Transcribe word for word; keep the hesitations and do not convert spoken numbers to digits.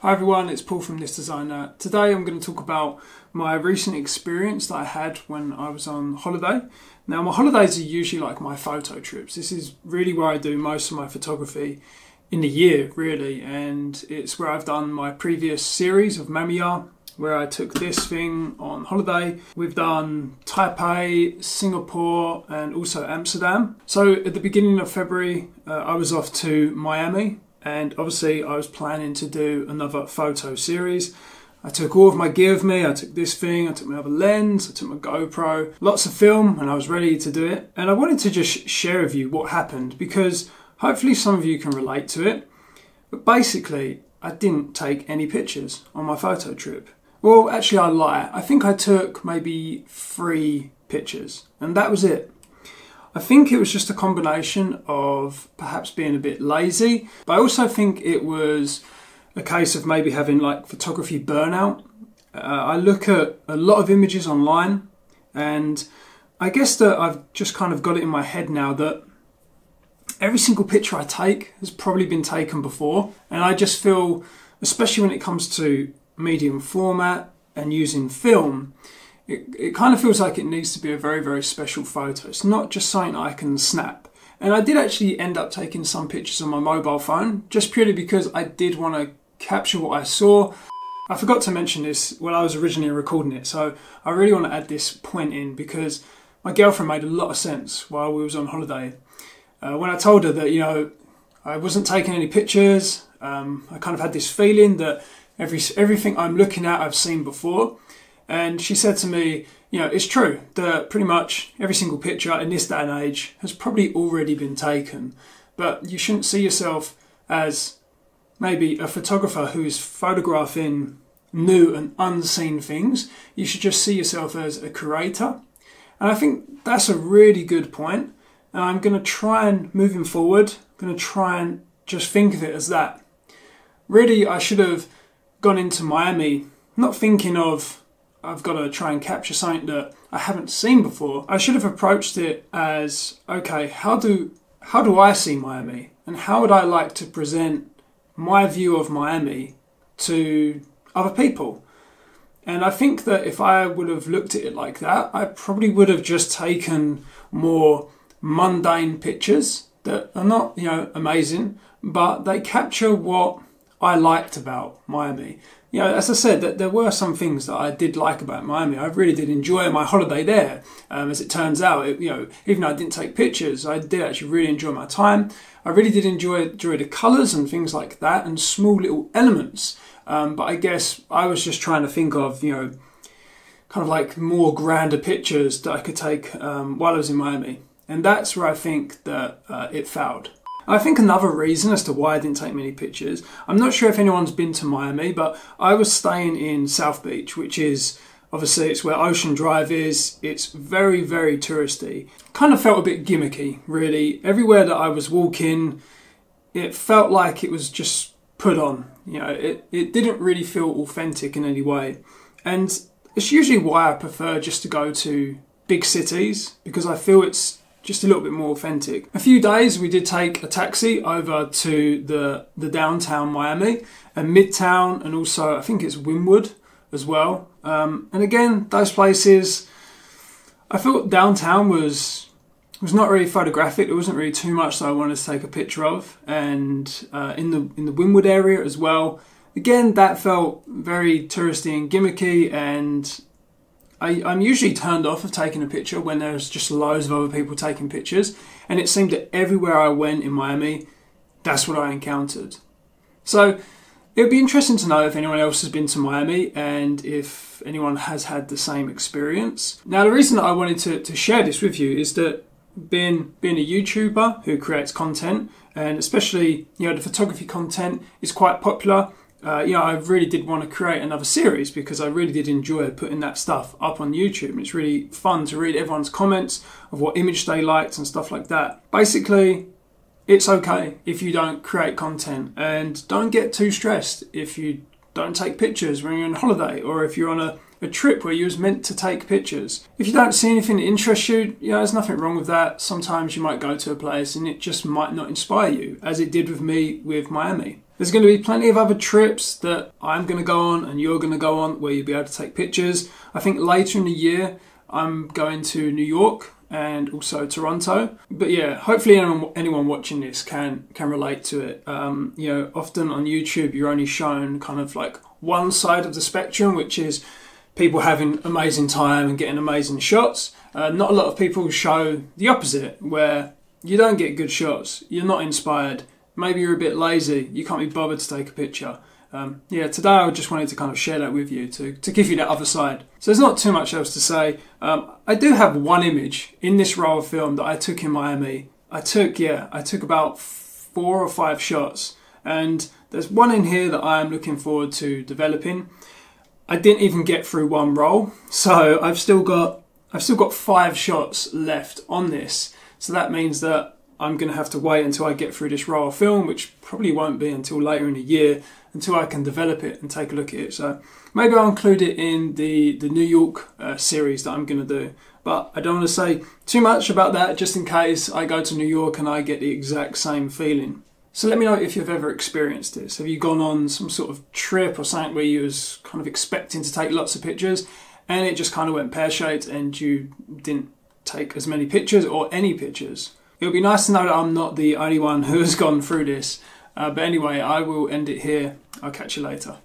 Hi everyone, it's Paul from This Designed That. Today I'm going to talk about my recent experience that I had when I was on holiday. Now my holidays are usually like my photo trips. This is really where I do most of my photography in the year really, and it's where I've done my previous series of Mamiya, where I took this thing on holiday. We've done Taipei, Singapore and also Amsterdam. So at the beginning of February uh, I was off to Miami. And obviously I was planning to do another photo series. I took all of my gear with me. I took this thing, I took my other lens, I took my GoPro, lots of film, and I was ready to do it. And I wanted to just share with you what happened because hopefully some of you can relate to it. But basically, I didn't take any pictures on my photo trip. Well, actually I lie. I think I took maybe three pictures and that was it. I think it was just a combination of perhaps being a bit lazy, but I also think it was a case of maybe having like photography burnout. Uh, I look at a lot of images online and I guess that I've just kind of got it in my head now that every single picture I take has probably been taken before, and I just feel, especially when it comes to medium format and using film, It, it kind of feels like it needs to be a very, very special photo. It's not just something I can snap. And I did actually end up taking some pictures on my mobile phone, just purely because I did want to capture what I saw. I forgot to mention this when I was originally recording it, so I really want to add this point in because my girlfriend made a lot of sense while we was on holiday. Uh, when I told her that, you know, I wasn't taking any pictures, um, I kind of had this feeling that every everything I'm looking at I've seen before. And she said to me, you know, it's true that pretty much every single picture in this day and age has probably already been taken. But you shouldn't see yourself as maybe a photographer who is photographing new and unseen things. You should just see yourself as a curator. And I think that's a really good point. And I'm going to try and, moving forward, I'm going to try and just think of it as that. Really, I should have gone into Miami not thinking of I've got to try and capture something that I haven't seen before. I should have approached it as, okay, how do how do I see Miami? And how would I like to present my view of Miami to other people? And I think that if I would have looked at it like that, I probably would have just taken more mundane pictures that are not, you know, amazing, but they capture what I liked about Miami. You know, as I said, that there were some things that I did like about Miami. I really did enjoy my holiday there. Um, as it turns out, it, you know, even though I didn't take pictures, I did actually really enjoy my time. I really did enjoy, enjoy the colours and things like that, and small little elements. Um, but I guess I was just trying to think of, you know, kind of like more grander pictures that I could take um, while I was in Miami. And that's where I think that uh, it failed. I think another reason as to why I didn't take many pictures, I'm not sure if anyone's been to Miami, but I was staying in South Beach, which is, obviously it's where Ocean Drive is. It's very, very touristy. Kind of felt a bit gimmicky, really. Everywhere that I was walking, it felt like it was just put on. You know, it, it didn't really feel authentic in any way. And it's usually why I prefer just to go to big cities, because I feel it's just a little bit more authentic. A few days we did take a taxi over to the, the downtown Miami and Midtown, and also I think it's Wynwood as well. Um, and again, those places, I felt downtown was, was not really photographic. There wasn't really too much that I wanted to take a picture of. And uh, in the, in the Wynwood area as well, again, that felt very touristy and gimmicky, and I, I'm usually turned off of taking a picture when there's just loads of other people taking pictures, and it seemed that everywhere I went in Miami, that's what I encountered. So it would be interesting to know if anyone else has been to Miami and if anyone has had the same experience. Now the reason that I wanted to, to share this with you is that being, being a YouTuber who creates content, and especially, you know, the photography content is quite popular. Uh, you know, I really did want to create another series because I really did enjoy putting that stuff up on YouTube. And it's really fun to read everyone's comments of what image they liked and stuff like that. Basically, it's okay if you don't create content, and don't get too stressed if you don't take pictures when you're on holiday, or if you're on a, a trip where you was meant to take pictures. If you don't see anything that interests you, you know, there's nothing wrong with that. Sometimes you might go to a place and it just might not inspire you, as it did with me with Miami. There's going to be plenty of other trips that I'm going to go on and you're going to go on where you'll be able to take pictures. I think later in the year I'm going to New York and also Toronto. But yeah, hopefully anyone, anyone watching this can can relate to it. Um, you know, often on YouTube you're only shown kind of like one side of the spectrum, which is people having amazing time and getting amazing shots. Uh, not a lot of people show the opposite, where you don't get good shots, you're not inspired, maybe you're a bit lazy, you can't be bothered to take a picture. Um, yeah, today I just wanted to kind of share that with you, to, to give you that other side. So there's not too much else to say. Um, I do have one image in this roll of film that I took in Miami. I took, yeah, I took about four or five shots, and there's one in here that I am looking forward to developing. I didn't even get through one roll, so I've still got, I've still got five shots left on this. So that means that I'm going to have to wait until I get through this roll of film, which probably won't be until later in the year, until I can develop it and take a look at it. So maybe I'll include it in the, the New York uh, series that I'm going to do. But I don't want to say too much about that, just in case I go to New York and I get the exact same feeling. So let me know if you've ever experienced this. Have you gone on some sort of trip or something where you was kind of expecting to take lots of pictures and it just kind of went pear-shaped and you didn't take as many pictures or any pictures? It would be nice to know that I'm not the only one who has gone through this. Uh, but anyway, I will end it here. I'll catch you later.